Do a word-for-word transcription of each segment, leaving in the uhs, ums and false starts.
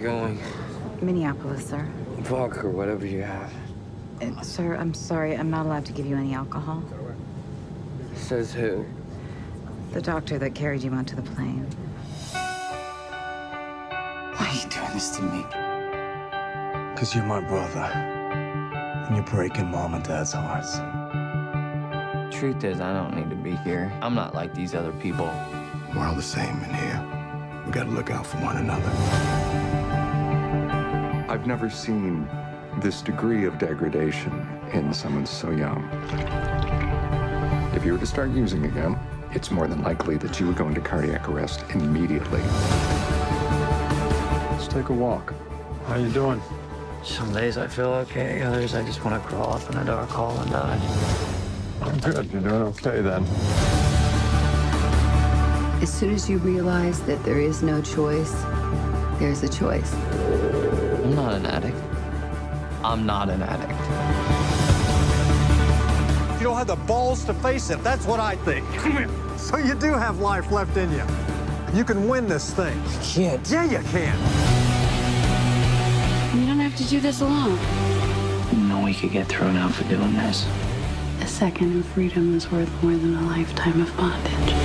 going? Minneapolis, sir. Vodka, whatever you have. Uh, sir, I'm sorry. I'm not allowed to give you any alcohol. Says who? The doctor that carried you onto the plane. Why are you doing this to me? Because you're my brother. And you're breaking Mom and Dad's hearts. Truth is, I don't need to be here. I'm not like these other people. We're all the same in here. We gotta look out for one another. I've never seen this degree of degradation in someone so young. If you were to start using again, it's more than likely that you would go into cardiac arrest immediately. Let's take a walk. How you doing? Some days I feel okay, others I just want to crawl up in a dark hole and die. I'm good. You're doing okay, then. As soon as you realize that there is no choice, there's a choice. I'm not an addict. I'm not an addict. You don't have the balls to face it. That's what I think. Come here. So you do have life left in you. You can win this thing. You can't. Yeah, you can. You don't have to do this alone. No, we could get thrown out for doing this. A second of freedom is worth more than a lifetime of bondage.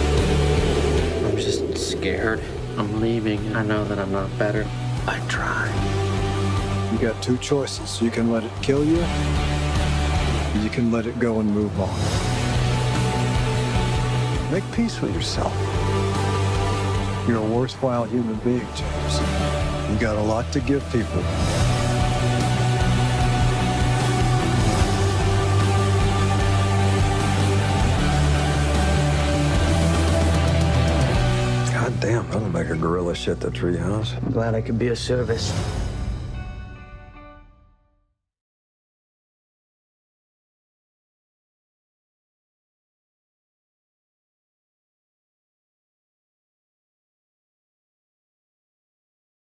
I'm just scared. I'm leaving. I know that I'm not better. I try. You got two choices. You can let it kill you, you can let it go and move on. Make peace with yourself. You're a worthwhile human being, James. You got a lot to give people. Damn, that'll make a gorilla shit the treehouse. I'm glad I could be of service.